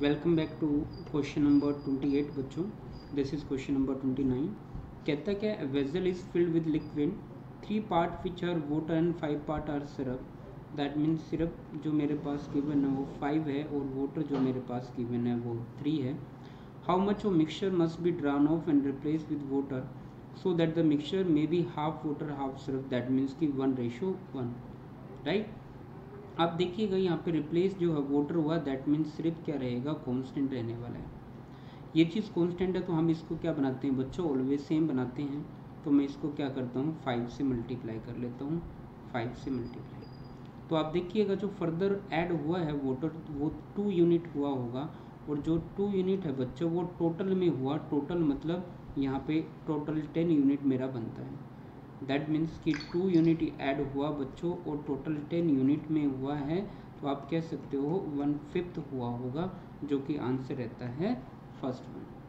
Welcome back to question number 28 बच्चों, this is question number 29। कहता क्या, a vessel is filled with liquid, 3 part which are water and 5 part are syrup. That means syrup जो मेरे पास given है वो 5 है और वाटर जो मेरे पास गिवन है वो 3 है। How much of mixture must be drawn off and replace with water so that the mixture may be half water half syrup. That means कि 1:1, राइट। आप देखिएगा यहाँ पे रिप्लेस जो है वाटर हुआ, दैट मीन्स सिर्फ क्या रहेगा, कांस्टेंट रहने वाला है। ये चीज़ कांस्टेंट है तो हम इसको क्या बनाते हैं बच्चों, ऑलवेज सेम बनाते हैं। तो मैं इसको क्या करता हूँ, 5 से मल्टीप्लाई कर लेता हूँ, 5 से मल्टीप्लाई। तो आप देखिएगा जो फर्दर ऐड हुआ है वाटर वो 2 यूनिट हुआ होगा, और जो 2 यूनिट है बच्चों वो टोटल में हुआ। टोटल मतलब यहाँ पे टोटल 10 यूनिट मेरा बनता है। दैट मीन्स कि 2 यूनिट ऐड हुआ बच्चों और टोटल 10 यूनिट में हुआ है, तो आप कह सकते हो 1/5 हुआ होगा, जो कि आंसर रहता है फर्स्ट वन।